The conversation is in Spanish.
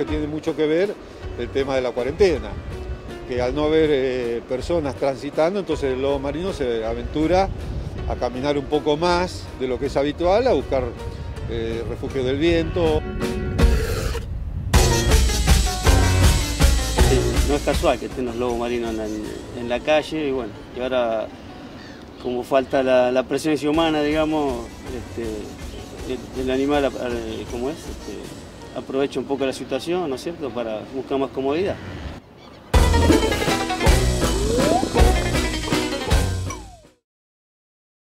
que tiene mucho que ver el tema de la cuarentena, que al no haber personas transitando, entonces el lobo marino se aventura a caminar un poco más de lo que es habitual, a buscar refugio del viento. No es casual que estén los lobos marinos en la calle, y bueno, y ahora como falta la presencia humana, digamos, el animal, ¿cómo es? Aprovecha un poco la situación, ¿no es cierto?, para buscar más comodidad.